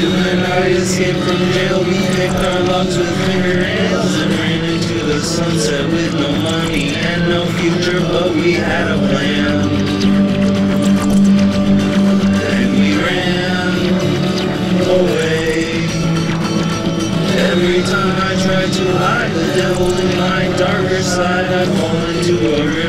You and I escaped from jail. We picked our locks with fingernails and ran into the sunset with no money and no future, but we had a plan. And we ran away. Every time I tried to hide the devil in my darker side, I'd fall into a river.